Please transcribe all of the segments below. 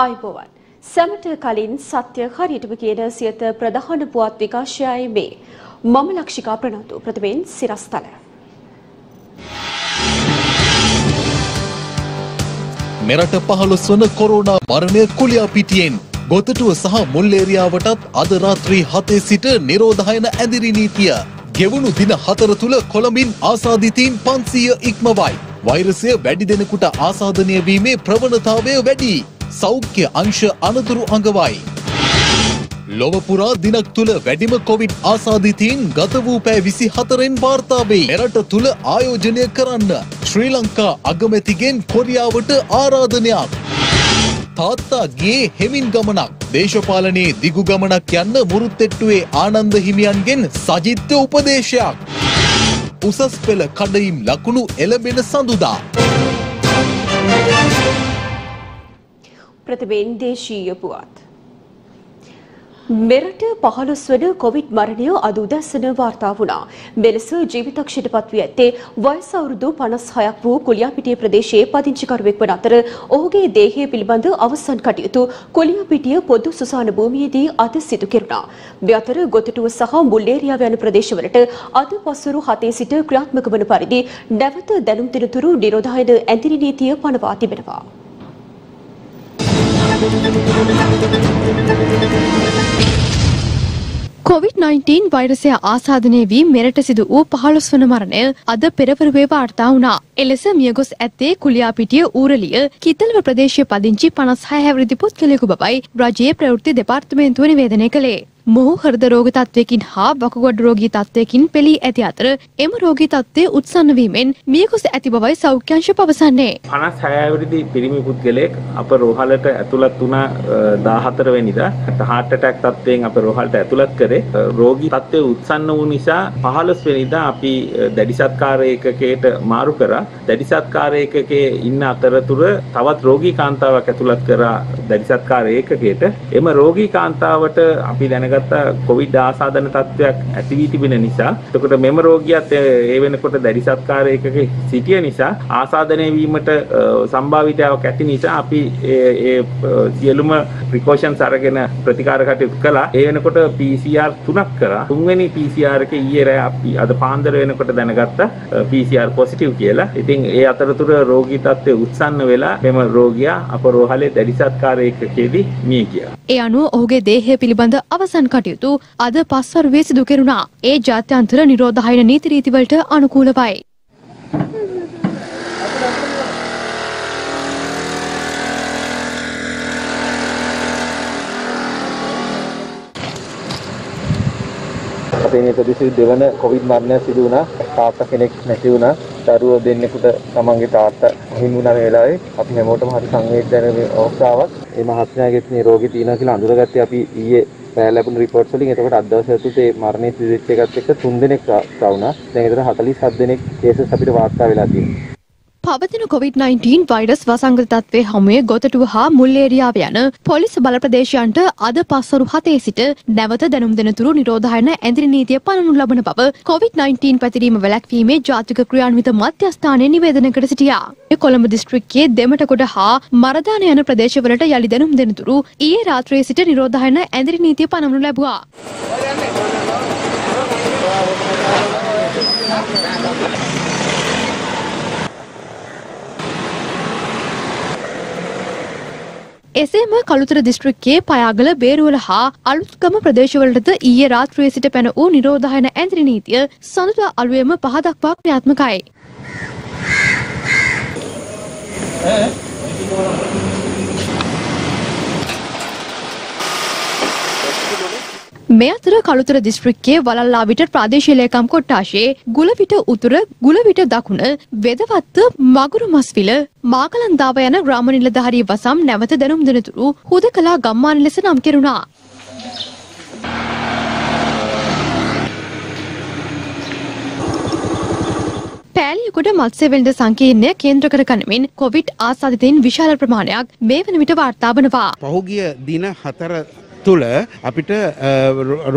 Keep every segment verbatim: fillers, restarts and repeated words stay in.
आयुवान සමට කලින් සත්‍ය හරියටම කියන සියත ප්‍රධාන පුවත් විකාශයයි මේ මම ලක්ෂිකා ප්‍රනාතු ප්‍රථමයෙන් සිරස්තල මෙරට පහළොස් වන කොරෝනා මරණය කුලියාපිටියෙන් ගොතටුව සහ මුල්ලේරියාවටත් අද රාත්‍රී හතේ සිට නිරෝධායන ඇඳිරි නීතිය ගෙවුණු දින හතර තුල කොළඹින් ආසාදිතීන් පන්සිය ඉක්මවයි වෛරසය වැඩි දෙනෙකුට ආසාදනය වීමේ ප්‍රවණතාවය වැඩි සෞඛ්‍ය අංශ අනතුරු අඟවයි ලොව පුරා දිනක් තුල වැඩිම කොවිඩ් ආසාදිතයින් ගත වූ පැය විසිහතරෙන් වාර්තා වේ මෙරට තුල ආයෝජනය කරන්න ශ්‍රී ලංකා අගමැතිගෙන් කොරියාවට ආරාධනයක් තාත්තා ගියේ හෙමින් ගමනක් දේශපාලනයේ දිගු ගමනක් යන්න මුරුත්තෙට්ටුවේ ආනන්ද හිමියන්ගෙන් සජිත්ව උපදේශයක් උසස් පෙළ කඩයිම් ලකුණු එළඹෙන සඳුදා प्रतिबेन देशीय पुआत मेरठ पहलस्वन कोविड मरणय अद उदासन वार्ता वुणा मेलस जीवितक्षण पत्वियते वयसवृद्धु පනස් හයක් වූ කුලියාපිටිය ප්‍රදේශයේ පදිංචිකරුවෙක් වන අතර ඔහුගේ දේහය පිළිබඳ අවසන් කටයුතු කුලියාපිටිය පොදු සුසාන භූමියේදී අද සිදු කෙරුණා. මේ අතර ගොතටුව සහ මුල්ලේරියාව යන ප්‍රදේශවලට අද පසුරු හතේ සිට ක්‍රියාත්මක වන පරිදි නැවත දැනුම් දිනතුරු නිරෝධායන ඇඳිරි නීතිය පනවා තිබෙනවා. කොවිඩ් නයින්ටීන් වෛරසය ආසාදනය වී මෙරට සිදු වූ පහළොස් වන මරණය අද පෙරවරුවේ වාර්තා වුණා. එලෙස මියගොස් ඇත්තේ කුලියාපිටිය ඌරලිය කිතල්ව ප්‍රදේශයේ පදිංචි පනස් හය හැවිරිදි පුද්ගලයෙකු බවයි රජයේ ප්‍රවෘත්ති දෙපාර්තමේන්තුව නිවේදනය කළේ. මොහු හෘද රෝග තත්වයකින් හා වකුගඩු රෝගී තත්වයකින් පෙළී ඇති අතර එම රෝගී තත්ත්වය උත්සන්න වීමෙන් මියගොස් ඇති බවයි සෞඛ්‍ය අංශ පවසන්නේ. පනස් හය අවුරුදු පිරිමි පුද්ගලයෙක් අප රෝහලට ඇතුළත් වුණා දාහතර වෙනිදා. හાર્ට් ඇටැක් තත්වයෙන් අප රෝහලට ඇතුළත් කරේ. රෝගී තත්ත්වය උත්සන්න වූ නිසා පහළොස් වෙනිදා අපි දැඩි සත්කාර ඒකකයට මාරු කරා. දැඩි සත්කාර ඒකකයේ ඉන්න අතරතුර තවත් රෝගී කාන්තාවක් ඇතුළත් කරා දැඩි සත්කාර ඒකකයට. එම රෝගී කාන්තාවට අපි දැන කොවිඩ් ආසාදන තත්ත්වයක් ඇති වී තිබෙන නිසා එතකොට මෙම රෝගියත් ඒ වෙනකොට දැඩි සත්කාර ඒකක සිටිය නිසා ආසාදනය වීමට සම්භාවිතාවක් ඇති නිසා අපි ඒ සියලුම ප්‍රිකෝෂන්ස් අරගෙන ප්‍රතිකාර කටයුතු කළා. ඒ වෙනකොට පී සී ආර් තුනක් කරා. තුන්වෙනි පී සී ආර් එක ඊයේ රෑ අපි අද පාන්දර වෙනකොට දැනගත්තා පී සී ආර් පොසිටිව් කියලා. ඉතින් ඒ අතරතුර රෝගී තත්ත්වය උත්සන්න වෙලා මෙම රෝගියා අප රෝහලේ දැඩි සත්කාර ඒකකයේදී මිය ගියා. ඒ අනුව ඔහුගේ දේහය පිළිබඳ අවසන් කටයුතු අද පස්වරුවේ සිදු කෙරුණා. ඒ ජාත්‍යන්තර නිරෝධායන නීති රීතිවලට අනුකූලවයි. දෙනකදී දෙවන කොවිඩ් මරණය සිදු වුණා. තාත්තා කෙනෙක් නැති වුණා. දරුවෝ දෙන්නෙකුට තමන්ගේ තාත්තා හිමි වුණා. මේ වෙලාවේ අපි හැමෝටම හරි සංවේදනයක් අවස්ථාවක්. මේ මහත්මයාගේ නිරෝගී තියෙනවා කියලා අඳුරගත්තේ අපි ඊයේ ලැබුණු රිපෝට්ස් වලින්. එතකොට අද දවසේ තුතේ මරණය සිදු වෙච්ච එකත් එක්ක තුන් දෙනෙක් වුණා. දැන් ඒතර හතලිස් හත් දෙනෙක් කේසස් අපිට වාර්තා වෙලා තියෙනවා. පවතින කොවිඩ් නයින්ටීන් වෛරස් වසංගත තත්ත්වයේ හැමයේ ගොතටුව හා මුල්ලේරියාව යන පොලිස් බල ප්‍රදේශයන්ට අද පස්වරු හතේ සිට නැවත දැනුම් දෙනතුරු නිරෝධායන ඇඳිරි නීතිය පනවනු ලබන බව කොවිඩ් නයින්ටීන් පැතිරීම වැළැක්වීමේ ජාතික ක්‍රියාන්විත මධ්‍යස්ථානයේ නිවේදනයකට සිටියා. කොළඹ දිස්ත්‍රික්කයේ දෙමටගොඩ හා මරදාන යන ප්‍රදේශවලට යලි දැනුම් දෙනතුරු ඊයේ රාත්‍රියේ සිට නිරෝධායන ඇඳිරි නීතිය පනවනු ලැබුවා. එසේම කළුතර දිස්ත්‍රික්කයේ පයාගල බේරුවල හා අලුත්ගම ප්‍රදේශවලටද ඊයේ රාත්‍රියේ සිට පැන වූ නිරෝධායන ඇඳිරි නීතිය සඳුදා අලුයම පහ දක්වා ක්‍රියාත්මකයි. මේ අතර කළුතර දිස්ත්‍රික්කයේ වලල්ලාවිට ප්‍රාදේශීය ලේකම් කොට්ටාෂයේ ගුලවිට උතුර ගුලවිට දකුණ වෙදවත්ත මගුරු මස්විල මාකලන්දාව යන ග්‍රාම නිලධාරී වසම් නැවත දැනුම් දෙනතුරු හුදකලා ගම්මාන ලෙස නම් කෙරුණා. පෑලියගොඩ මත්ස්‍යවෙළඳ සංකීර්ණය කේන්ද්‍ර කර ගනිමින් කොවිඩ් ආසාදිතයින් විශාල ප්‍රමාණයක් මේ වන විට වාර්තා වනවා. පහුගිය දින හතර තුළ අපිට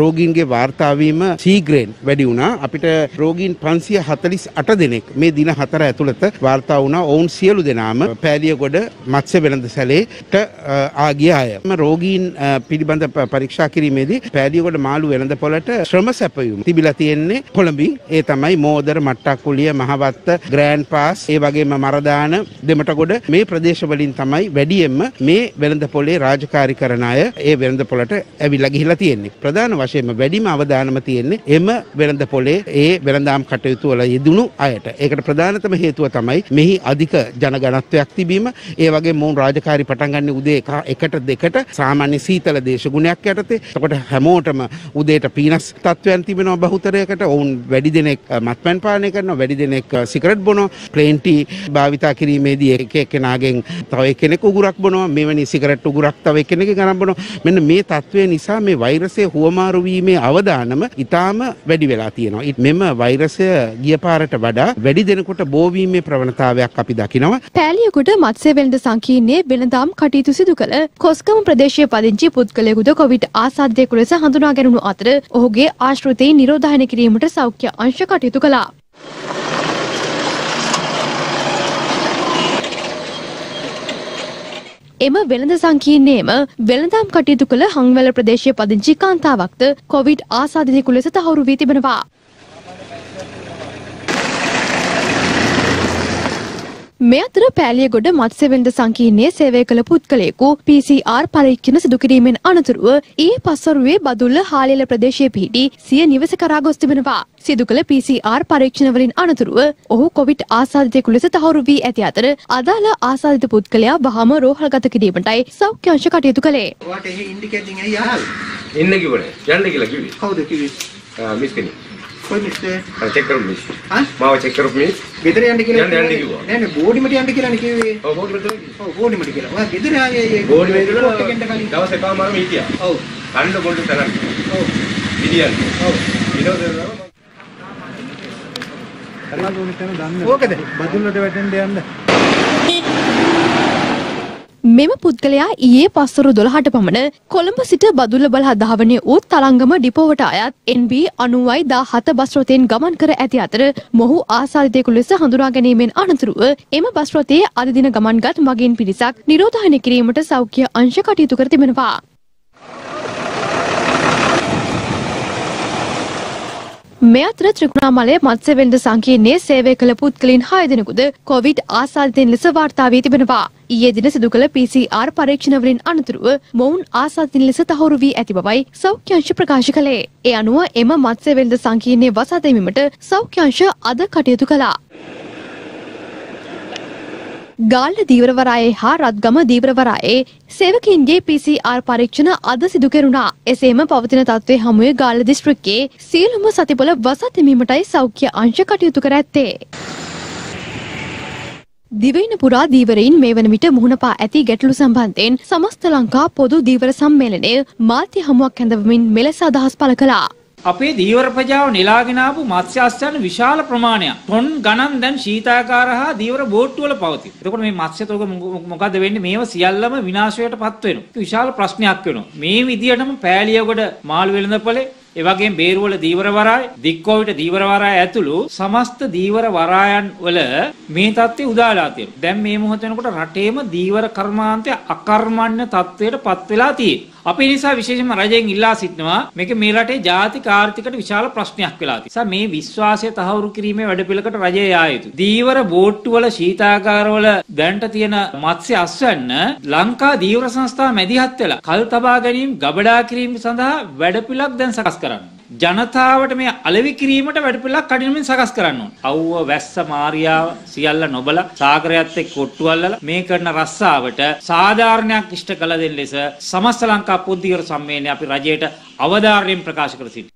රෝගීන්ගේ වාර්තාවීම සීඝ්‍රයෙන් වැඩි වුණා. අපිට රෝගීන් පන්සිය හතළිස් අට දෙනෙක් මේ දින හතර ඇතුළත වාර්තා වුණා. ඔවුන් සියලු දෙනාම පෑලියගොඩ මත්ස්‍ය වෙළඳසැලේට ආ ගිය අය. රෝගීන් පිළිබඳ පරීක්ෂා කිරීමේදී පෑලියගොඩ මාළු වෙළඳපොළට ශ්‍රම සැපයීම තිබිලා තියෙන්නේ කොළඹින්. ඒ තමයි මෝදර, මට්ටක්කුලිය, මහවත්ත, ග්‍රෑන්ඩ් පාස්, ඒ වගේම මරදාන, දෙමටගොඩ මේ ප්‍රදේශවලින් තමයි වැඩියෙන්ම මේ වෙළඳපොළේ රාජකාරී කරන අය ඒ වෙළඳපොළට ඇවිල්ලා ගිහිලා තියෙන්නේ. ප්‍රධාන වශයෙන්ම වැඩිම අවධානම තියෙන්නේ එම වෙළඳපොළේ ඒ වෙළඳාම් කටයුතු වල යෙදුණු අයට. ඒකට ප්‍රධානතම හේතුව තමයි මෙහි අධික ජනගණත්වයක් තිබීම. ඒ වගේම මොවුන් රාජකාරී පටන් ගන්න උදේ එකට දෙකට සාමාන්‍ය සීතල දේශගුණයක් යටතේ. එතකොට හැමෝටම උදේට පීනස් තත්වයන් තිබෙනවා බහුතරයකට. ඔවුන් වැඩි දෙනෙක් මත්පැන් පානය කරනවා, වැඩි දෙනෙක් සිගරට් බොනවා, ප්ලේන් ටී භාවිතා කිරීමේදී එක එක්කෙනාගෙන් තව එක්කෙනෙක් උගුරක් බොනවා, මෙවැනි සිගරට් උගුරක් තව එක්කෙනෙක් ගණන් බොනවා. මෙන්න මේ තත්ත්වය නිසා මේ වෛරසයේ හුවමාරු වීමේ අවදානම ඊටාම වැඩි වෙලා තියෙනවා. මෙම වෛරසය ගිය පාරට වඩා වැඩි දෙනෙකුට බෝ වීමේ ප්‍රවණතාවයක් අපි දකිනවා. පෑලියගොඩ මත්ස්‍ය වෙළඳ සංකීර්ණයේ වෙළඳාම් කටයුතු සිදු කළ කොස්කම ප්‍රදේශයේ පදිංචි පුද්ගලයෙකුද කොවිඩ් ආසාදිතයෙකු ලෙස හඳුනා ගැනුණු අතර ඔහුගේ ආශ්‍රිතයින් නිරෝධායන කිරීමට සෞඛ්‍ය අංශ කටයුතු කළා. එම වෙළඳ සංකීර්ණයේම වෙළඳාම් කටයුතු කළ හංවැල ප්‍රදේශයේ පදිංචි කාන්තාවක්ද කොවිඩ් ආසාදිතයෙකු ලෙස තහවුරු වී තිබෙනවා. මේ අතර පෑලියගොඩ මත්ස්‍ය වෙළඳ සංකීර්ණයේ සේවය කළ පුද්ගලයෙකු පී සී ආර් පරීක්ෂණ සිදු කිරීමෙන් අනතුරුව ඊයේ පස්වරුවේ බදුල්ල හාලිල ප්‍රදේශයේ පිහිටි සිය නිවස කරා ගොස් තිබෙනවා. සිදු කළ පී සී ආර් පරීක්ෂණ වලින් අනතුරුව ඔහු කොවිඩ් ආසාදිතයෙකු ලෙස තහවුරු වී ඇති අතර අදාළ ආසාදිත පුද්ගලයා වහාම රෝහල්ගත කිරීමටයි සෞඛ්‍ය අංශ කටයුතු කළේ. ඔයාට එහි ඉන්ඩිකේටින් ඇයි ආවේ? එන්න කිව්වනේ. යන්න කියලා කිව්වේ. කවුද කිව්වේ? මිස් කෙනෙක්. कोई मिस्टर हां चेक करो मिस हां बाबा चेक करो मिस गिदर යන්න කියලා නෑ නෑ බෝඩි මට යන්න කියලා නේ කිව්වේ. ඔව් බෝඩි මට ඔව් බෝඩි මට කියලා. ඔයා ගෙදර ආවේ බෝඩි මට කියලා දවස් එකම මාම හිටියා. ඔව් කන්න බෝඩි තරන් ඔව් මිලියන් ඔව් විනෝද කරලා දුන්නේ තන දන්නේ ඕකද බදුල්ලට වැටෙන්න යන්න. මෙම පුද්ගලයා ඊයේ පස්වරු දොළහට පමණ කොළඹ සිට බදුල්ල බල ධාවනයේ වූ තලංගම ඩිපෝවට අයත් එන් බී අනූවයි දහසත් බස් රථයෙන් ගමන් කර ඇති අතර මොහු ආසාදිතයෙකු ලෙස හඳුනා ගැනීමෙන් අනතුරුව එම බස් රථයේ අද දින ගමන්ගත් මගීන් පිරිසක් නිරෝධායන කිරීමට සෞඛ්‍ය අංශ කටයුතු කර තිබෙනවා. මේ අතර ත්‍රිකුණාමලයේ මත්ස්‍ය වෙළඳ සංකීර්ණයේ සේවය කළ පුද්ගලයන් හය දෙනෙකුද කොවිඩ් ආසාදිතයින් ලෙස වාර්තා වී තිබෙනවා. ඊයේ දින සිදු කළ පී සී ආර් පරීක්ෂණ වලින් අනතුරුව මොවුන් ආසාදිතින් ලෙස තහවුරු වී ඇති බවයි සෞඛ්‍ය අංශ ප්‍රකාශ කළේ. ඒ අනුව එම මත්ස්‍ය වෙළඳ සංකීර්ණයේ වසා දැමීමට සෞඛ්‍ය අංශ අද කටයුතු කළා. ගාල්ල දීවරවරායේ හා රත්ගම දීවරවරායේ සේවකයන්ගේ පී සී ආර් පරීක්ෂණ අද සිදු කෙරුණා. එසේම පවතින තත්ත්වයේ හමුවේ ගාල්ල දිස්ත්‍රික්කයේ සියලුම සතිපොළ වසා දැමීමටයි සෞඛ්‍ය අංශ කටයුතු කර ඇත්තේ. දිවයින පුරා දීවරයින් මේ වන විට මුහුණ පා ඇති ගැටලු සම්බන්ධයෙන් සමස්ත ලංකා පොදු දීවර සම්මේලනය මාධ්‍ය හමුවක් ඇඳවමින් මෙලෙස අදහස් පළ කළා. අපේ දීවර ප්‍රජාව නෙලාගෙන ආපු මත්ස්‍යාශ්‍රයන් විශාල ප්‍රමාණයක් ටොන් ගණන් දැන් ශීතාකාර හා දීවර බෝට්ටු වල පවතී. එතකොට මේ මත්ස්‍ය තෝග මොකද වෙන්නේ? මේව සියල්ලම විනාශයටපත් වෙනවා. විශාල ප්‍රශ්නයක් වෙනවා. මේ විදියටම පෑලියගොඩ මාළු වෙළඳපොලේ එවැගේම බේරුවල දීවර වරාය, දික්කෝවිට දීවර වරාය ඇතුළු සමස්ත දීවර වරායන් වල මේ තත්ත්වය උදාලා තියෙනවා. දැන් මේ මොහොත වෙනකොට රටේම දීවර කර්මාන්තය අකර්මණ්‍ය තත්ත්වයට පත් වෙලා තියෙනවා. අපි නිසා විශේෂයෙන්ම රජයෙන් ඉල්ලා සිටිනවා මේක මේ රටේ ජාතික ආර්ථිකයට විශාල ප්‍රශ්නයක් වෙලා තියෙනවා. නිසා මේ විශ්වාසය තහවුරු කිරීමේ වැඩපිළිවෙලකට රජය යා යුතුයි. දීවර බෝට්ටු වල ශීතාගාර වල දැනට තියෙන මත්ස්‍ය අස්වැන්න ලංකා දීවර සංස්ථාව මැදිහත් වෙලා කල් තබා ගැනීම, ගබඩා කිරීම සඳහා වැඩපිළිවෙලක් දැන් සකස් ජනතාවට මේ අලෙවි කිරීමට වැඩපිළිවෙලක් කඩිනමින් සකස් කරන්න ඕන. අවුව, වැස්ස, මාරියාව සියල්ල නොබල සාගරයත් එක්ක කොට්ටු අල්ලලා මේ කරන රස්සාවට සාධාරණයක් ඉෂ්ට කළ දෙන්න ලෙස සමස්ත ලංකා පොදු දීවර සම්මේලනය අපි රජයට අවධාරණයෙන් ප්‍රකාශ කර සිටිනවා.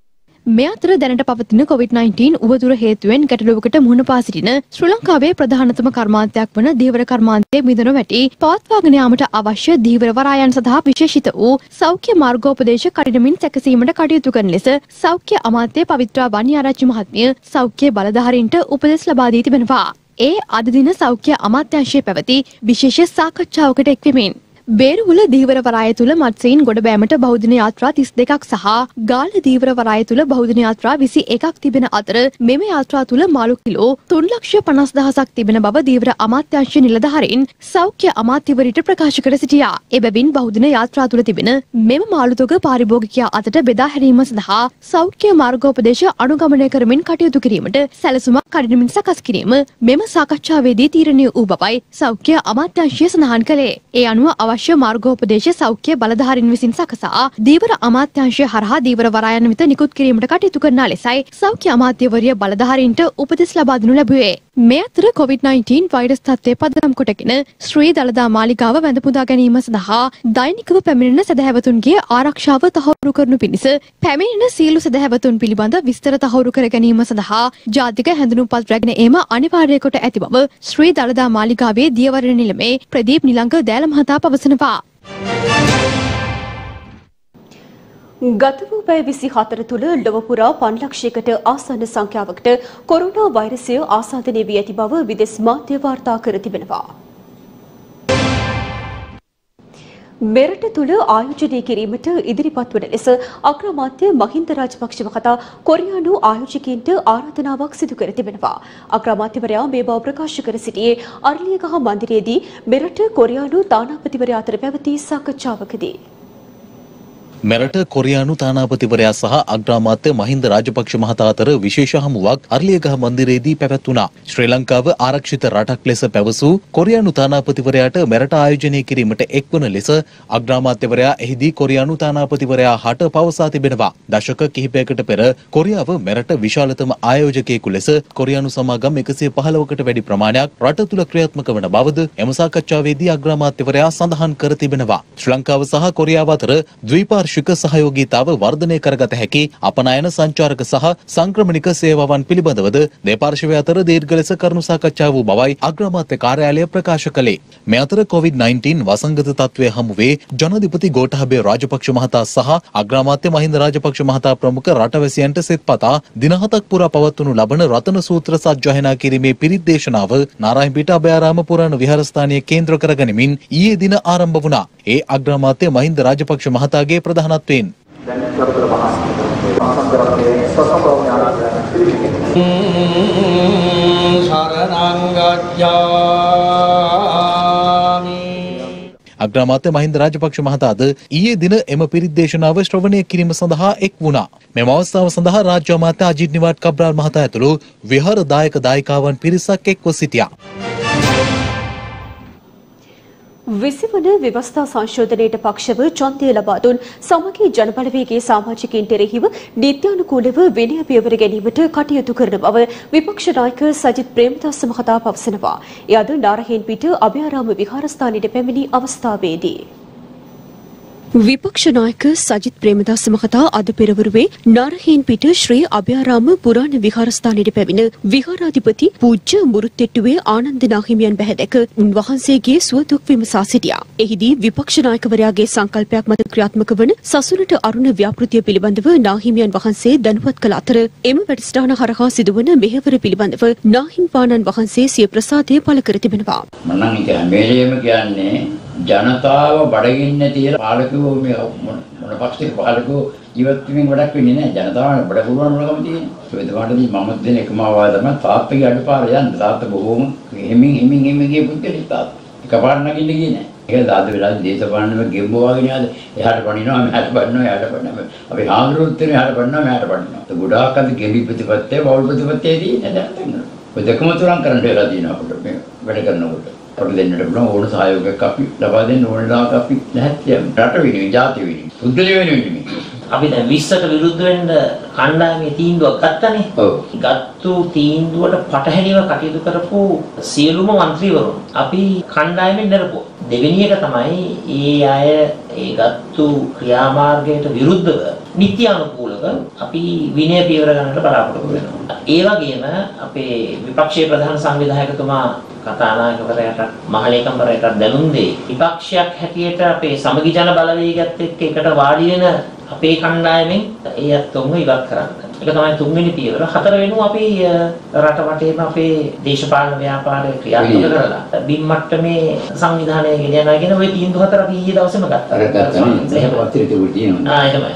මේ අතර දැනට පවතින කොවිඩ් නයින්ටීන් උවදුර හේතුවෙන් ගැටලුවකට මුහුණ පා සිටින ශ්‍රී ලංකාවේ ප්‍රධානතම කර්මාන්තයක් වන දීවර කර්මාන්තයේ මිදෙන වැටි පවත්වාගෙන යාමට අවශ්‍ය දීවර වරායන් සඳහා විශේෂිත වූ සෞඛ්‍ය මාර්ගෝපදේශ කඩිනමින් සැකසීමට කටයුතු කරන ලෙස සෞඛ්‍ය අමාත්‍ය පවිත්‍රා වන්නිආරච්චි මහත්මිය සෞඛ්‍ය බලධාරීන්ට උපදෙස් ලබා දී තිබෙනවා. ඒ අද දින සෞඛ්‍ය අමාත්‍යාංශයේ පැවති විශේෂ සාකච්ඡාවකට එක්වීමෙන් බේරුවල දීවර වරාය තුල මත්සීන් ගොඩ බෑමට බහුදින යාත්‍රා තිස් දෙකක් සහ ගාල දීවර වරාය තුල බහුදින යාත්‍රා විසි එකක් තිබෙන අතර මෙම යාත්‍රා තුල මාළු කිලෝ තුන් ලක්ෂ පනස් දහසක් තිබෙන බව දීවර අමාත්‍යාංශ නිලධාරීන් සෞඛ්‍ය අමාත්‍යවරයාට ප්‍රකාශ කර සිටියා. එබැවින් බහුදින යාත්‍රා තුල තිබෙන මෙම මාළු තොග පාරිභෝගිකයා අතට බෙදා හැරීම සඳහා සෞඛ්‍ය මාර්ගෝපදේශ අනුගමනය කරමින් කටයුතු කිරීමට සැලසුමක් කඩිනමින් සකස් කිරීම මෙම සාකච්ඡාවේදී තීරණය වූ බවයි සෞඛ්‍ය අමාත්‍යාංශය සඳහන් කළේ. ඒ අනුව අවශ්‍ය मार्गोपदेश सौख्य बलधारीन विसिन सकसा दीवर अमात्यांश हरहा दीवर वरायन मित निकुत किरीमट कटयुතු කරන ලෙසයි සෞඛ්‍ය අමාත්‍යවරිය බලධාරීන්ට උපදෙස් ලබා දෙනු ලැබුවේ. මේ අතර කොවිඩ් නයින්ටීන් වෛරස් තත්ත්වය පදනම් කොටගෙන ශ්‍රී දළදා මාලිගාව වැඳ පුදා ගැනීම සඳහා දෛනිකව පැමිණෙන සදහැවතුන්ගේ ආරක්ෂාව තහවුරු කරනු පිණිස පැමිණෙන සියලු සදහැවතුන් පිළිබඳ විස්තර තහවුරු කර ගැනීම සඳහා ජාතික හැඳුනුම්පත් රැගෙන ඒම අනිවාර්ය කොට ඇති බව ශ්‍රී දළදා මාලිගාවේ දියවරණ නිලමේ ප්‍රදීප් නිලංග දෑල මහතා පවසනවා. गत वू बै විසි හතර තුළ ලොව පුරා පන්ලක්ෂයකට ආසන්න සංඛ්‍යාවකට කොරෝනා වෛරසය ආසාදනය වී ඇති බව විදෙස් මාධ්‍ය වාර්තා කර තිබෙනවා. මෙරට තුළ ආයෝජනය කිරීමට ඉදිරිපත් වන ලෙස අග්‍රාමාත්‍ය මහින්ද රාජපක්ෂ මහතා කොරියානු ආයෝජකයන්ට ආරාධනාවක් සිදු කර තිබෙනවා. අග්‍රාමාත්‍යවරයා මේ බව ප්‍රකාශ කර සිටියේ අරලියගහ මන්දිරයේදී මෙරට කොරියානු තානාපතිවරයා අතර පැවති සාකච්ඡාවකදී. मेरट कोरियानु तानापतिवरया सह अग्रामात्य महिंद राजपक्ष महता अतर विशेष हमुवाक अर्लियगह मंदिरेदी पेवतुना. श्रीलंकाव आरक्षित रटक लेस पेवसू कोरियानु तानापतिवरयाट मेरट आयोजने किरीमट एक्वना लेस अग्रामात्यवरया एहिदी कोरियानु तानापतिवरया हट पवसा तिबेनवा. दशक किहिपयකට පෙර කොරියාව මෙරට විශාලතම ආයෝජකයෙකු ලෙස කොරියානු සමාගම් එකසිය පහළවකට වැඩි ප්‍රමාණයක් රට තුල ක්‍රියාත්මක වන බවද එම සාකච්ඡාවේදී අග්‍රාමාත්‍යවරයා සඳහන් කර තිබෙනවා. ශ්‍රීලංකාව සහ කොරියාව අතර ද්විපාර්ශ්ව ශික සහයෝගීතාව වර්ධනය කරගත හැකි අපනයන සංචාරක සහ සංක්‍රමණික සේවාවන් පිළිබඳවද දෙපාර්ශ්වය අතර දීර්ඝ ලෙස කරුණු සාකච්ඡා වූ බවයි අග්‍රාමාත්‍ය කාර්යාලය ප්‍රකාශ කළේ. මේ අතර කොවිඩ් නයින්ටීන් වසංගත තත්ත්වය හමු වේ ජනාධිපති ගෝඨාභය රාජපක්ෂ මහතා සහ අග්‍රාමාත්‍ය මහින්ද රාජපක්ෂ මහතා ප්‍රමුඛ රටවැසියන්ට සෙත්පතා දින හතක් පුරා පවත්වනු ලබන රතන සූත්‍ර සජ්ජායනා කිරීමේ පිරිත් දේශනාව නාරායන්පිට අභයාරාම පුරාණ විහාරස්ථානයේ කේන්ද්‍ර කරගෙනමින් ඊයේ දින ආරම්භ වුණා. ඒ අග්‍රාමාත්‍ය මහින්ද රාජපක්ෂ මහතාගේ අග්‍රාමාත්‍ය මහින්ද රාජපක්ෂ මහතාද ඊයේ දින එම පිරිත් දේශනාව ශ්‍රවණය කිරීම සඳහා එක් වුණා. මෙම අවස්ථාව සඳහා රාජ්‍ය අමාත්‍ය අජිත් නිවාඩ් කබ්‍රාල් මහතා ඇතුළු විහාර දායක දායිකාවන් පිරිසක් එක්ව සිටියා. විසිවන ව්‍යවස්ථා සංශෝධනයට පක්ෂව ඡන්දය ලබා දුන් සමගි ජනබලවේගයේ සමාජිකයින්ට එරෙහිව නීත්‍යානුකූලව විනය පියවර ගැනීමට කටයුතු කරන බව විපක්ෂ නායක සජිත් ප්‍රේමදාස මහතා පවසනවා. ඒ අද නාරහෙන්පිට අභයාරාම විහාරස්ථානයේ පැමිණි අවස්ථාවේදී विपक्ष नायक सजित प्रेमदास महता अद पेरवरुवे नारहेनपीठ श्री अभयाराम पुराण विहारस्थानयेट පැමිණ විහාරාධිපති පූජ්‍ය මුරුත්තෙට්ටුවේ ආනන්ද නාහිමියන් බැහැදැක උන්වහන්සේගේ සුවදුක් විමසා සිටියා. එහිදී විපක්ෂ නායකවරයාගේ සංකල්පයක් මත ක්‍රියාත්මක වන සසුනට අරුණ ව්‍යාපෘතිය පිළිබඳව නාහිමියන් වහන්සේ දැනුවත් කළ අතර එම වැඩසටහන හරහා සිදුවන මෙහෙවර පිළිබඳව නාහිම් පානන් වහන්සේ සිය ප්‍රසාදය පළ කර තිබෙනවා. මම කියන්නේ ජනතාව බඩගින්න තියලා පාලකෝ මේ මොන පක්ෂයක පාලකෝ ජීවත් වීමෙන් වැඩක් වෙන්නේ නැහැ. ජනතාවට බඩ පුරවන්න ඕනකම තියෙනවා. ඒ දවඩදී මම දෙන එකම ආවාද තමයි තාත්තගේ අඩපාර යන්න. තාත්ත බොහොම හිමින් හිමින් හිමින් ගිය පුද්ගලෙක් තාත්ත. එකපාර නගින්න ගියේ නැහැ. ඒක දාද වෙලාවේ දේශපාලනම ගෙම්බෝ වගේ නේද? එහාට පනිනවා මෙහාට පනිනවා එහාට පනිනවා. අපි ආන්දරොත් වෙන එහාට පනිනවා මෙහාට පනිනවා. ඒක ගොඩාක් අද ගෙම්බි ප්‍රතිපත්තේ බෞද්ධ ප්‍රතිපත්තේ තියෙන දැන්. ඔය දෙකම තුරන් කරන්න වෙලා දිනවා අපිට මේ වැඩ කරනකොට. නිත්‍යානුකූලව අපි විනය පියවර ගන්නට බලාපොරොත්තු වෙනවා. ඒ වගේම අපේ විපක්ෂයේ ප්‍රධාන සංවිධායකතුමා කතානායකවරයාට මහලේකම්වරයාට දැනුම් දෙයි. විපක්ෂයක් හැටියට අපේ සමගි ජන බලවේගයත් එක්ක එකට වාඩි වෙන අපේ කණ්ඩායමෙන් ඒත් උන්ව ඉවත් කරන්න. එක තමයි තුන්වෙනි පියවර. හතර වෙනු අපි රට වටේම අපේ දේශපාලන ව්‍යාපාරය ක්‍රියාත්මක කරලා බිම් මට්ටමේ සංවිධානය ගෙන යනවා කියන ওই තීන්දුව හතර අපි ඊයේ දවසේම ගත්තා. ඒක වත්තිරිටු තියෙනවා. ආ එහෙමයි.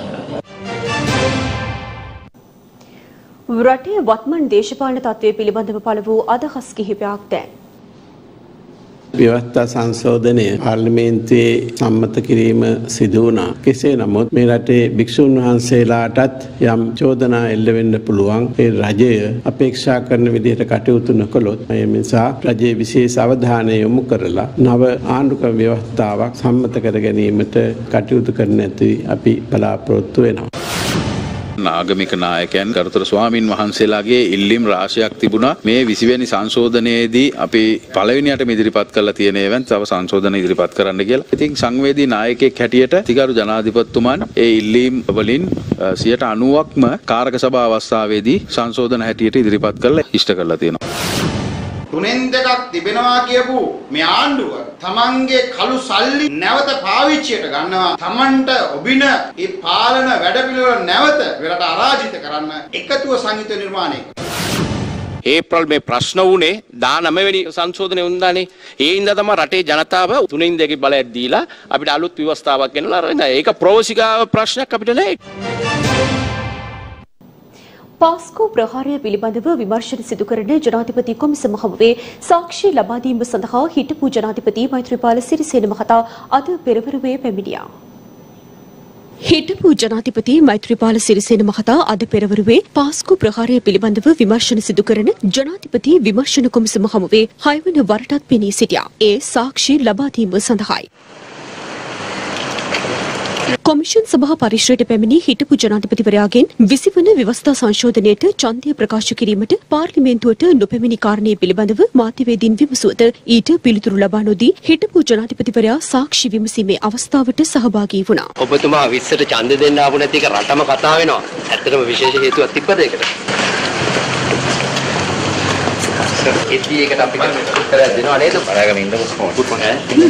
රටේ වත්මන් දේශපාලන තත්ත්වයේ පිළිබඳව පළ වූ අදහස් කිහිපයක් දැන් व्यवस्था संशोधने पार्लिमेंटे सम्मत किरीम सिद्धुना किसे नमोत मेरा टे बिक्षुण हंसेलाटत यम चौदना इल्लेवेंड पुलवांग के राज्य अपेक्षा करने विधि रकाटे उतु नकलोत ये मिसा राज्य विशेष आवधाने युमुकरला नव आनु का व्यवस्था वाक सम्मत करेगनी मत काटे उतु करने तु अपि पलाप्रोत्तुए ना आगमिक नायकयन करतर स्वामीन वහන්සේලාගේ ඉල්ලීම් රාශියක් තිබුණා මේ විසි වෙනි සංශෝධනයේදී අපි පළවෙනියට ඉදිරිපත් කළා තියෙන ඒවාන් තව සංශෝධන ඉදිරිපත් කරන්න කියලා. ඉතින් සංවේදී නායකයෙක් හැටියට තිගාරු ජනාධිපතිතුමාන් ඒ ඉල්ලීම් වලින් සියයට අනූවක්ම කාර්ක සභා අවස්ථාවේදී සංශෝධන හැටියට ඉදිරිපත් කළා ඉෂ්ට කරලා තියෙනවා. තුනෙන් දෙකක් තිබෙනවා කියපු මේ ආණ්ඩුව තමන්ගේ කළු සල්ලි නැවත පාවිච්චියට ගන්නවා තමන්ට ඔබින මේ පාලන වැඩ පිළිවෙල නැවත වෙරට අරාජිත කරන්න එකතුව සංහිත නිර්මාණය ඒප්‍රල් මේ ප්‍රශ්න වුණේ දානම වෙනි සංශෝධනය වුණානේ ඒ ඉඳලා තමයි රටේ ජනතාව තුනෙන් දෙකේ බලයක් දීලා අපිට අලුත් ව්‍යවස්ථාවක් ගෙනලා අරගෙන ඒක ප්‍රවේශිකාව ප්‍රශ්නයක් අපිට නැහැ पास्को प्रहारय पिलिबंधव विमर्शन सिदु करन जनाधिपति कोमिसम हमुवे साक्षी लबा दीम संदहा हिटपू जनाधिपति मैत्रीपाल सिरिसेन महता अद पेरवरुवे पेमिडिया हिटपू जनाधिपति मैत्रीपाल सिरिसेन महता अद पेरवरुवे पास्को प्रहारय पिलिबंधव विमर्शन सिदु करन जनाधिपति विमर्शन कोमिसम हमुवे हायवन वरटत पेनी सिटिया ए साक्षी लबा दीम संदहाई කොමිෂන් සභා පරිශ්‍රයට පැමිණි හිටපු ජනාධිපතිවරයාගෙන් විසිවන ව්‍යවස්ථා සංශෝධනයට ඡන්දය ප්‍රකාශ කිරීමට පාර්ලිමේන්තුවට නොපැමිණි කාරණේ පිළිබඳව මාධ්‍යවේදීන් විමසුවද ඊට පිළිතුරු ලබා නොදී හිටපු ජනාධිපතිවරයා සාක්ෂි විමසීමේ අවස්ථාවට සහභාගී වුණා. ඔබතුමා විස්සට ඡන්ද දෙන්න ආපු නැති එක රටම කතා වෙනවා. ඇත්තටම විශේෂ හේතුවක් තිබ්බද ඒකට? ඒටි එකට අපිට උත්තරයක් දෙනවා නේද? බලාගෙන ඉන්නකො කොහොමද?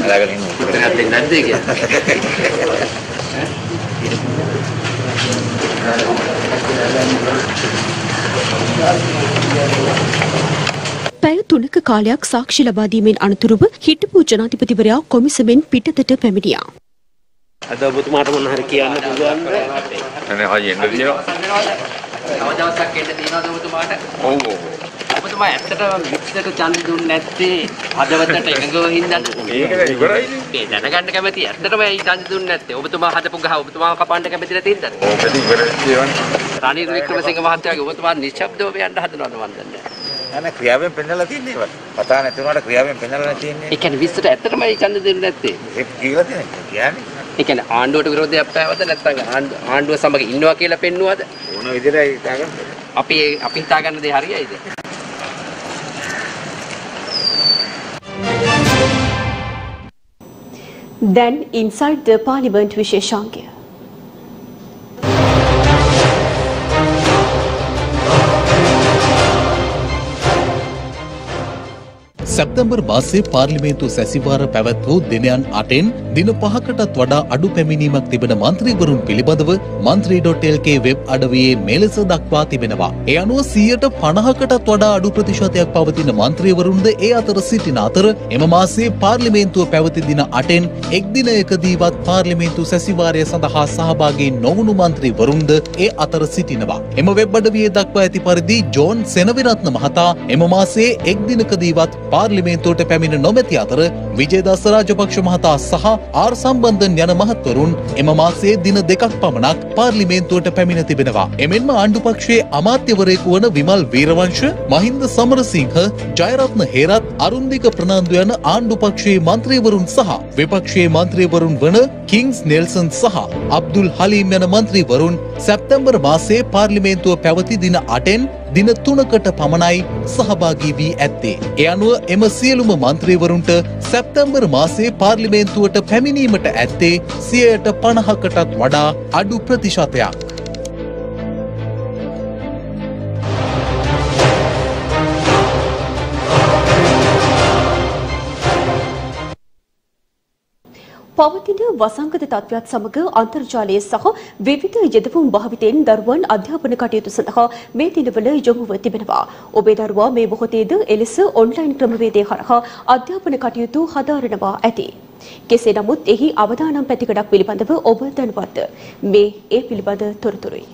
බලාගෙන ඉන්න උත්තරයක් දෙන්නේ නැද්ද කියලා? පැය තුනක කාලයක් සාක්ෂි ලබා දීමෙන් අනතුරුව හිටපු ජනාධිපතිවරයා කොමිසමෙන් පිටතට පැමිණියා. අද ඔබතුමාට මොන හරි කියන්න පුළුවන්ද? නැහැ හයි එන්න තියෙනවා. තව දවසක් එන්න තියෙනවද ඔබතුමාට? ඔව් ඔව්. ඔබතුමා ඇත්තටම වික්ෂයට ඡන්ද දුන්නේ නැත්තේ හදවතට එකඟව හින්දාද? ඒකද ඉවරයිනේ. මේ දැනගන්න කැමැති ඇත්තටම ඒ ඡන්ද දුන්නේ නැත්තේ. ඔබතුමා හදපු ගහ ඔබතුමාව කපන්න කැමැතිලා තින්දද? ඔබට ඉවරයි කියවන්නේ. රනිල් වික්‍රමසිංහ මහත්තයාගේ ඔබතුමා නිශ්ශබ්දව යන්න හදනවද මන් දන්නේ නැහැ. නැහැ ක්‍රියාවෙන් පෙන්නලා තින්නේ ඒවත්. කතා නැති වුණාට ක්‍රියාවෙන් පෙන්නලා තින්නේ. ඒ කියන්නේ වික්ෂයට ඇත්තටම ඒ ඡන්ද දුන්නේ නැත්තේ. ඒක කියලා තියෙනවා කියන්නේ. ඒ කියන්නේ ආණ්ඩුවට විරෝධයක් පැවත නැත්නම් ආණ්ඩුව සමග ඉන්නවා කියලා පෙන්නුවද? ඕන විදිහට හිතාගන්න. අපි අපි හිතාගන්න දේ හරියයිද? Then inside the parliament විශේෂාංගය සැප්තැම්බර් මාසයේ පාර්ලිමේන්තු සැසිවාර පැවැත් වූ දිනයන් අටෙන් දින පහකටත් වඩා අඩු පැමිණීමක් තිබෙන മന്ത്രിවරුන් පිළිබඳව മന്ത്രി.lk වෙබ් අඩවියේ මෙලෙස දක්වා තිබෙනවා. ඒ අනුව සියයට පනහකටත් වඩා අඩු ප්‍රතිශතයක් පවතින മന്ത്രിවරුන්ද ඒ අතර සිටින අතර එම මාසයේ පාර්ලිමේන්තුව පැවති දින අටෙන් එක් දිනයකදීවත් පාර්ලිමේන්තු සැසිවාරය සඳහා සහභාගී නොවුණු മന്ത്രിවරුන්ද ඒ අතර සිටිනවා. එම වෙබ් අඩවියේ දක්වා ඇති පරිදි ජෝන් සෙනවිරත්න මහතා එම මාසයේ එක් දිනකදීවත් පාර්ලිමේන්තුවට පැමිණ නොමැති අතර විජේදාස රාජපක්ෂ මහතා සහ ආර් සම්බන්ධන් යන මහත්වරුන් එම මාසයේ දින දෙකක් පමණක් පාර්ලිමේන්තුවට පැමිණ තිබෙනවා. එමෙන්ම ආණ්ඩු පක්ෂයේ අමාත්‍යවරයෙකු වන විමල් වීරවංශ, මහින්ද සමරසිංහ, ජයරත්න හේරත්, අරුන්දික ප්‍රනාන්දු යන ආණ්ඩු පක්ෂයේ മന്ത്രിවරුන් සහ විපක්ෂයේ മന്ത്രിවරුන් වන කිංග්ස් නෙල්සන් සහ අබ්දුල් හලීම් යන മന്ത്രിවරුන් සැප්තැම්බර් මාසයේ පාර්ලිමේන්තුව පැවති දින අටෙන් දින තුනකට පමණයි සහභාගී වී ඇත්තේ. ඒ අනුව එම සියලුම മന്ത്രിවරුන්ට සැප්තැම්බර් මාසයේ පාර්ලිමේන්තුවට පැමිණීමට ඇත්තේ සියයට පනහකටත් වඩා අඩු ප්‍රතිශතයක්. පවතින වසංගත තත්ත්වයන් සමග අන්තර්ජාලය සහ විවිධ යදපුම් භාවිතයෙන් දරුවන් අධ්‍යාපන කටයුතු සඳහා මේ දිනවල යොමු වෙ තිබෙනවා. ඔබේ දරුවා මේ මොහොතේද එලෙස ඔන්ලයින් ක්‍රමවේදයේ හරහා අධ්‍යාපන කටයුතු හදාරනවා ඇති. කෙසේ නමුත් එහි අවදානම් පැතිකඩක් පිළිබඳව ඔබ දැනුවත්. මේ ඒ පිළිබඳ තොරතුරුයි.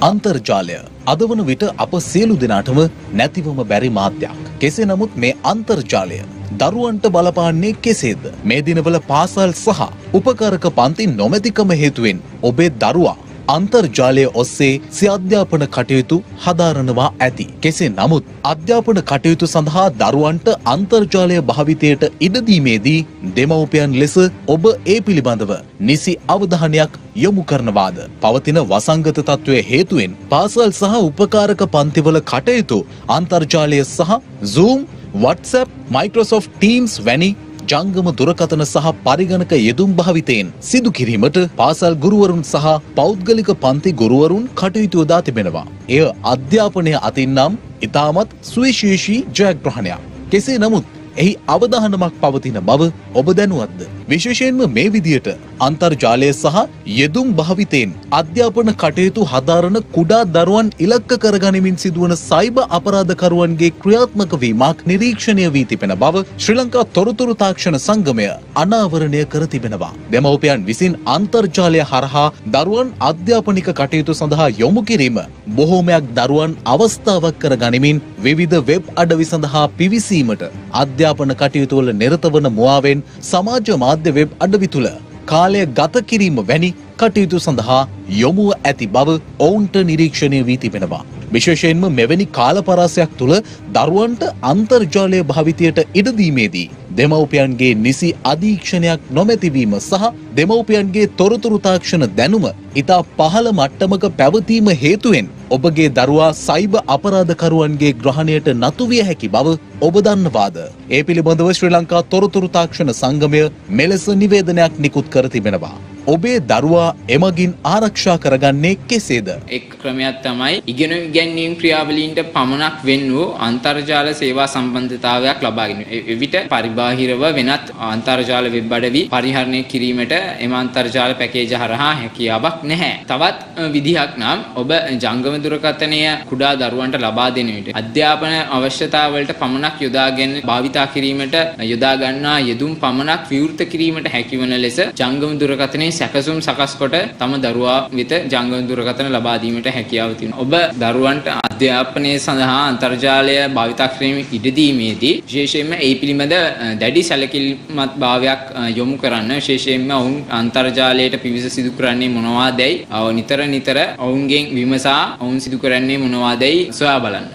අන්තර්ජාලය අද වන විට අප සියලු දෙනාටම නැතිවම බැරි මාධ්‍යයක්. කෙසේ නමුත් මේ අන්තර්ජාලය දරුවන්ට බලපාන්නේ කෙසේද? මේ දිනවල පාසල් සහ උපකාරක පන්ති නොමැතිකම හේතුවෙන් ඔබේ දරුවා අන්තර්ජාලය ඔස්සේ සිය අධ්‍යාපන කටයුතු හදාරනවා ඇති. කෙසේ නමුත් අධ්‍යාපන කටයුතු සඳහා දරුවන්ට අන්තර්ජාලය භාවිතයට ඉඩ දීමේදී දෙමව්පියන් ලෙස ඔබ ඒ පිළිබඳව නිසි අවධානයක් යොමු කරනවාද? පවතින වසංගත තත්ත්වයේ හේතුවෙන් පාසල් සහ උපකාරක පන්තිවල කටයුතු අන්තර්ජාලය සහ Zoom, WhatsApp, Microsoft Teams වැනි ජංගම දුරකථන සහ පරිගණක යෙදුම් භාවිතයෙන් සිදු කිරීමට පාසල් ගුරුවරුන් සහ පෞද්ගලික පන්ති ගුරුවරුන් කටයුතු යොදා තිබෙනවා. එය අධ්‍යාපනය අතින් නම් ඉතාමත් සුවිශේෂී ජයග්‍රහණයක්. කෙසේ නමුත් එහි අවධානමක් පවතින බව ඔබ දැනුවත්ද? විශේෂයෙන්ම මේ විදියට අන්තර්ජාලය සහ යෙදුම් භාවිතයෙන් අධ්‍යාපන කටයුතු හදාරන කුඩා දරුවන් ඉලක්ක කරගනිමින් සිදුවන සයිබර් අපරාධකරුවන්ගේ ක්‍රියාත්මක වීමක් නිරීක්ෂණය වී තිබෙන බව ශ්‍රී ලංකා තොරතුරු තාක්ෂණ සංගමය අනාවරණය කර තිබෙනවා. දෙමව්පියන් විසින් අන්තර්ජාලය හරහා දරුවන් අධ්‍යාපනික කටයුතු සඳහා යොමු කිරීම බොහෝමයක් දරුවන් අවස්ථාවක් කරගනිමින් විවිධ වෙබ් අඩවි සඳහා පිවිසීමට අධ්‍යාපන අධ්‍යාපන කටයුතු වල නිරත වන මුවාවෙන් සමාජ මාධ්‍ය වෙබ් අඩවි තුල කාලය ගත කිරීම වැනි කටයුතු සඳහා යොමුව ඇති බව ඔවුන්ට නිරීක්ෂණය වී තිබෙනවා. විශේෂයෙන්ම මෙවැනි කාලපරාසයක් තුල දරුවන්ට අන්තර්ජාලය භාවිතයට ඉඩ දීමේදී දෙමව්පියන්ගේ නිසි අධීක්ෂණයක් නොමැතිවීම සහ දෙමව්පියන්ගේ තොරතුරු තාක්ෂණ දැනුම ඉතා පහළ මට්ටමක පැවතීම හේතුවෙන් ඔබගේ දරුවා සයිබර් අපරාධකරුවන්ගේ ග්‍රහණයට නතු විය හැකි බව ඔබ දන්නවාද? ඒ පිළිබඳව ශ්‍රී ලංකා තොරතුරු තාක්ෂණ සංගමය මෙලෙස නිවේදනයක් නිකුත් කර තිබෙනවා. ඔබේ දරුවා එමගින් ආරක්ෂා කරගන්නේ කෙසේද? එක් ක්‍රමයක් තමයි ඉගෙන ගැනීම් ක්‍රියාවලීන්ට පමණක් වෙන් වූ අන්තර්ජාල සේවා සම්බන්ධතාවයක් ලබා ගැනීම. එවිට පරිබාහිරව වෙනත් අන්තර්ජාල වෙබ් අඩවි පරිහරණය කිරීමට එම අන්තර්ජාල පැකේජ හරහා හැකියාවක් නැහැ. තවත් විදිහක් නම් ඔබ ජංගම දුරකථනය කුඩා දරුවන්ට ලබා දෙන විට අධ්‍යාපන අවශ්‍යතාවලට පමණක් යොදාගෙන භාවිතා කිරීමට යොදා ගන්නා යෙදුම් පමණක් විවෘත කිරීමට හැකිවන ලෙස ජංගම දුරකථනයේ සැකසුම් සකස්කොට තම දරුවා වෙත ජංගම දුරකථන ලබා දීමට හැකියාව තියෙනවා. ඔබ දරුවන්ට අධ්‍යාපනය සඳහා අන්තර්ජාලය භාවිතා කිරීමේ ඉඩ දීමේදී විශේෂයෙන්ම ඒ පිළිබඳ දැඩි සැලකිලිමත් භාවයක් යොමු කරන්න. විශේෂයෙන්ම ඔවුන් අන්තර්ජාලයට පිවිස සිදු කරන්නේ මොනවාදයි නිතර නිතර ඔවුන්ගෙන් විමසා ඔවුන් සිදු කරන්නේ මොනවාදයි සොයා බලන්න.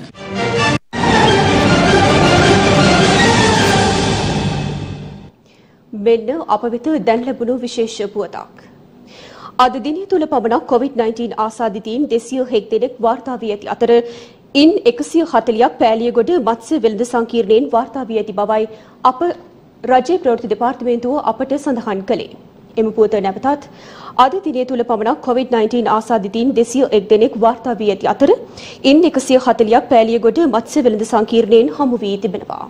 මෙන්න අප වෙත දැන් ලැබුණු විශේෂ පුවතක්. අද දිනේ තුල පමණක් කොවිඩ්-19 ආසාදිතයින් දෙසිය හය දෙනෙක් වාර්තා වී ඇති අතර ඉන් එකසිය හතළිහක් පෑලියගොඩ මත්ස්‍ය වෙළඳ සංකීර්ණයෙන් වාර්තා වී ඇති බවයි අප රජයේ ප්‍රවෘත්ති දෙපාර්තමේන්තුව අපට සඳහන් කළේ. එම පුවත නැවතත් අද දිනේ තුල පමණක් කොවිඩ්-19 ආසාදිතයින් දෙසිය හය දෙනෙක් වාර්තා වී ඇති අතර ඉන් එකසිය හතළිහක් පෑලියගොඩ මත්ස්‍ය වෙළඳ සංකීර්ණයෙන් හමු වී තිබෙනවා.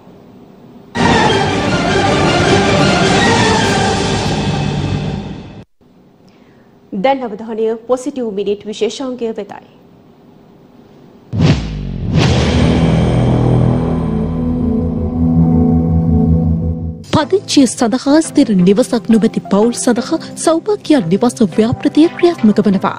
දැන් අවධානය පොසිටිව් මිනිට් විශේෂාංගය වෙතයි. පදිංචිය සඳහා ස්ථිර නිවසක් නොමැති පවුල් සඳහා සෞභාග්‍ය නිවාස ව්‍යාපෘතිය ක්‍රියාත්මක වනවා.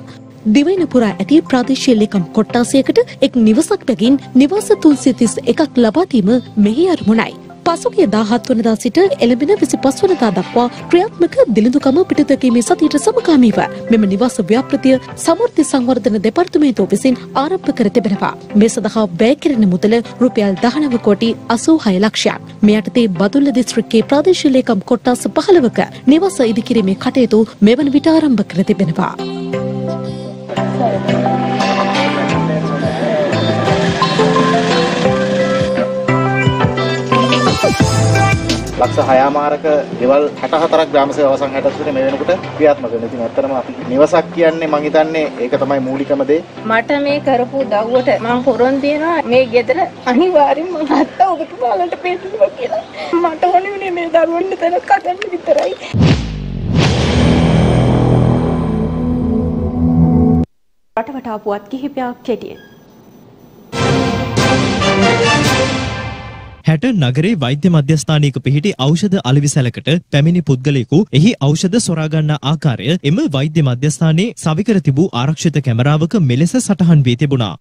දිවයින පුරා ඇති ප්‍රාදේශීය ලේකම් කොට්ටාසයකට එක් නිවසක් බැගින් නිවාස තුන්සිය තිස් එකක් ලබා දීම මෙහි අරමුණයි. පසුගිය දහහත් වනදා සිට එළඹෙන විසිපස් වනදා දක්වා ක්‍රියාත්මක දිළිඳුකම පිටතැකීමේ සතියට සමගාමීව මෙම නිවාස ව්‍යාපෘතිය සමෘද්ධි සංවර්ධන දෙපාර්තමේන්තුව විසින් ආරම්භ කර තිබෙනවා. මේ සඳහා වැය කෙරෙන මුදල රුපියල් දහනව කෝටි අසූහය ලක්ෂයක්. මේ යටතේ බදුල්ල දිස්ත්‍රික්කයේ ප්‍රාදේශීය ලේකම් කොට්ටාස පහළවක නිවාස ඉදිකිරීමේ කටයුතු මෙවන විට ආරම්භ කර තිබෙනවා. ලක්ෂ හය මාරක ගෙවල් හැට හතරක් ග්‍රාම සේවා සංඝයතනයේ මේ වෙනකොට ක්‍රියාත්මක වෙනවා. ඉතින් ඇත්තටම අපි නිවසක් කියන්නේ මම හිතන්නේ ඒක තමයි මූලිකම දේ. මට මේ කරපු දවුවට මම පොරොන් දෙනවා මේ ගෙදර අනිවාර්යයෙන්ම මම අත්ත ඔබට බලන්න පෙන්නනවා කියලා. මට ඕනේ වුණේ මේ දරුවන්ට තනක් හදන්න විතරයි. වටවටා පුවත් කිහිපයක් කෙටියෙන් හැට නගරේ වෛද්‍ය මධ්‍යස්ථානයක පිහිටි ඖෂධ අලෙවිසැලකට පැමිණි පුද්ගලයෙකු එහි ඖෂධ සොරා ගන්නා ආකාරය එම වෛද්‍ය මධ්‍යස්ථානයේ සවිකර තිබූ ආරක්ෂිත කැමරාවක මෙලෙස සටහන් වී තිබුණා.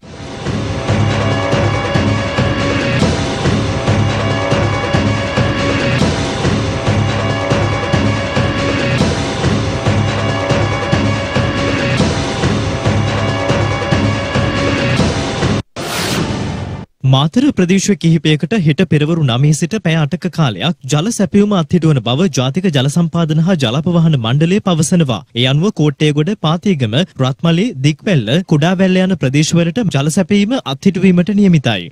මාතර ප්‍රදේශ කිහිපයකට හිට පෙරවරු නවය සිට පැය අටක කාලයක් ජල සැපයුම අත්හිටුවන බව ජාතික ජල සම්පාදන හා ජලපවහන මණ්ඩලය පවසනවා. ඒ අනුව කෝට්ටේගොඩ, පාතේගම, රත්මලේ, දික්වැල්ල, කුඩාවැල්ල යන ප්‍රදේශවලට ජල සැපයීම අත්හිටුවීමට නියමිතයි.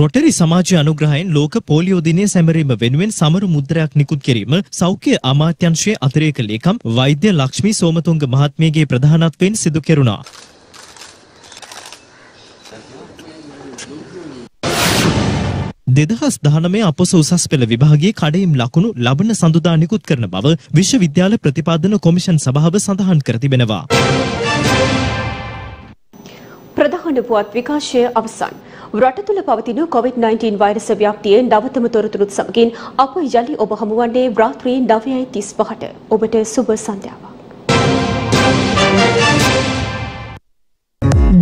රොටරි සමාජය අනුග්‍රහයෙන් ලෝක පොලියෝ දිනයේ සැමරීම වෙනුවෙන් සමරු මුද්‍රයක් නිකුත් කිරීම සෞඛ්‍ය අමාත්‍යාංශයේ අතිරේක ලේකම් වෛද්‍ය ලක්ෂ්මී සෝමතුංග මහත්මියගේ ප්‍රධානත්වයෙන් සිදු කෙරුණා. දෙදහස් දහනමේ අපොස උසස් පෙළ විභාගයේ කඩේම් ලකුණු ලබන සඳුදා නිකුත් කරන බව විශ්වවිද්‍යාල ප්‍රතිපාදන කොමිෂන් සභාව සඳහන් කර තිබෙනවා. ප්‍රධාන පුවත් විකාශය අවසන්. රට තුළ පවතින කොවිඩ්-19 වෛරස ව්‍යාප්තියේ නවතම තොරතුරුත් සමගින් අප යලි ඔබ හමු වන්නේ රාත්‍රී නවය තිස් පහට. ඔබට සුබ සන්ධ්‍යාවක්.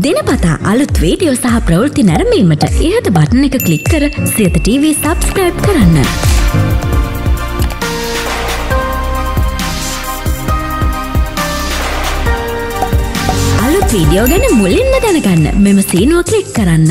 දිනපතා අලුත් වීඩියෝ සහ ප්‍රවෘත්ති නැරඹීමට ඉහත බටන් එක ක්ලික් කර සියත ටීවී සබ්ස්ක්‍රයිබ් කරන්න. අලුත් වීඩියෝ ගැන මුලින්ම දැනගන්න මෙම සීනුව ක්ලික් කරන්න.